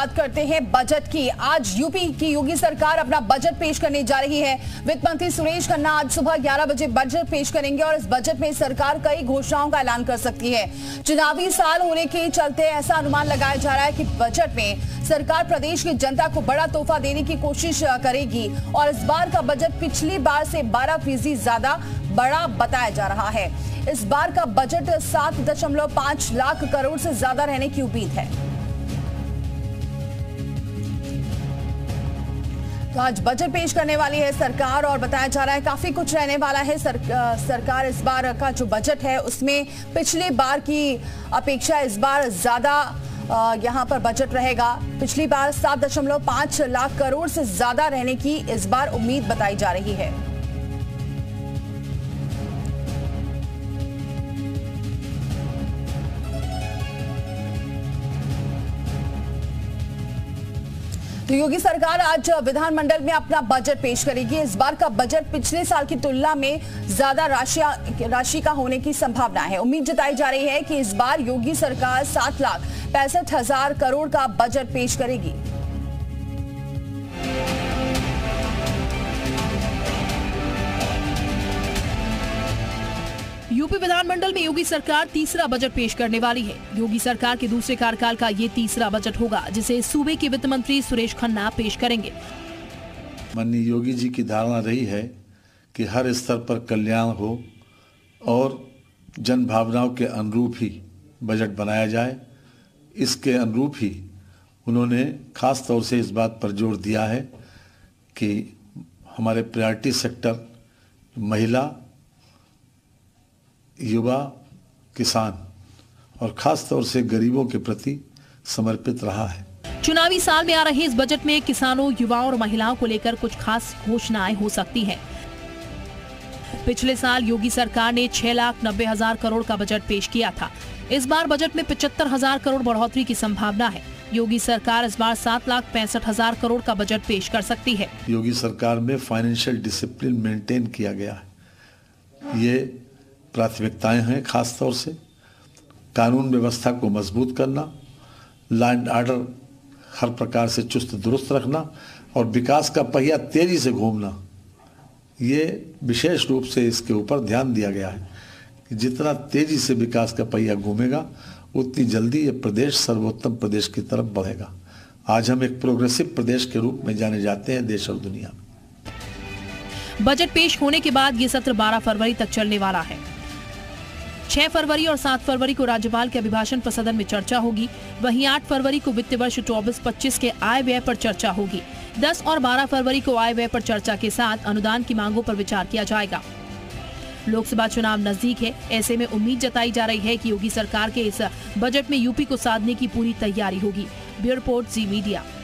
बात करते हैं बजट की। आज यूपी की योगी सरकार अपना बजट पेश करने जा रही है। वित्त मंत्री सुरेश खन्ना आज सुबह 11 बजे बजट पेश करेंगे और इस बजट में सरकार कई घोषणाओं का ऐलान कर सकती है। चुनावी साल होने के चलते ऐसा अनुमान लगाया जा रहा है कि बजट में सरकार प्रदेश की जनता को बड़ा तोहफा देने की कोशिश करेगी और इस बार का बजट पिछली बार से 12% ज्यादा बड़ा बताया जा रहा है। इस बार का बजट 7.5 लाख करोड़ से ज्यादा रहने की उम्मीद है। तो आज बजट पेश करने वाली है सरकार और बताया जा रहा है काफी कुछ रहने वाला है। सरकार इस बार का जो बजट है उसमें पिछले बार की अपेक्षा इस बार ज्यादा यहाँ पर बजट रहेगा। पिछली बार 7.5 लाख करोड़ से ज्यादा रहने की इस बार उम्मीद बताई जा रही है। तो योगी सरकार आज विधानमंडल में अपना बजट पेश करेगी। इस बार का बजट पिछले साल की तुलना में ज्यादा राशि का होने की संभावना है। उम्मीद जताई जा रही है कि इस बार योगी सरकार 7,65,000 करोड़ का बजट पेश करेगी। यूपी विधानमंडल में योगी सरकार तीसरा बजट पेश करने वाली है। योगी सरकार के दूसरे कार्यकाल का ये तीसरा बजट होगा जिसे सूबे के वित्त मंत्री सुरेश खन्ना पेश करेंगे। माननीय योगी जी की धारणा रही है कि हर स्तर पर कल्याण हो और जन भावनाओं के अनुरूप ही बजट बनाया जाए। इसके अनुरूप ही उन्होंने खास तौर से इस बात पर जोर दिया है कि हमारे प्रायोरिटी सेक्टर महिला, युवा, किसान और खास तौर से गरीबों के प्रति समर्पित रहा है। चुनावी साल में आ रहे इस बजट में किसानों, युवाओं और महिलाओं को लेकर कुछ खास घोषणाएं हो सकती हैं। पिछले साल योगी सरकार ने 6,90,000 करोड़ का बजट पेश किया था। इस बार बजट में 75,000 करोड़ बढ़ोतरी की संभावना है। योगी सरकार इस बार 7,65,000 करोड़ का बजट पेश कर सकती है। योगी सरकार में फाइनेंशियल डिसिप्लिन मेंटेन किया गया है, ये प्राथमिकताएं हैं। खास तौर से कानून व्यवस्था को मजबूत करना, लॉ एंड ऑर्डर हर प्रकार से चुस्त दुरुस्त रखना और विकास का पहिया तेजी से घूमना, ये विशेष रूप से इसके ऊपर ध्यान दिया गया है कि जितना तेजी से विकास का पहिया घूमेगा उतनी जल्दी ये प्रदेश सर्वोत्तम प्रदेश की तरफ बढ़ेगा। आज हम एक प्रोग्रेसिव प्रदेश के रूप में जाने जाते हैं देश और दुनिया में। बजट पेश होने के बाद ये सत्र 12 फरवरी तक चलने वाला है। 6 फरवरी और 7 फरवरी को राज्यपाल के अभिभाषण पर सदन में चर्चा होगी। वहीं 8 फरवरी को वित्त वर्ष 24-25 के आय व्यय पर चर्चा होगी। 10 और 12 फरवरी को आय व्यय पर चर्चा के साथ अनुदान की मांगों पर विचार किया जाएगा। लोकसभा चुनाव नजदीक है, ऐसे में उम्मीद जताई जा रही है कि योगी सरकार के इस बजट में यूपी को साधने की पूरी तैयारी होगी। Bureau report, Zee media.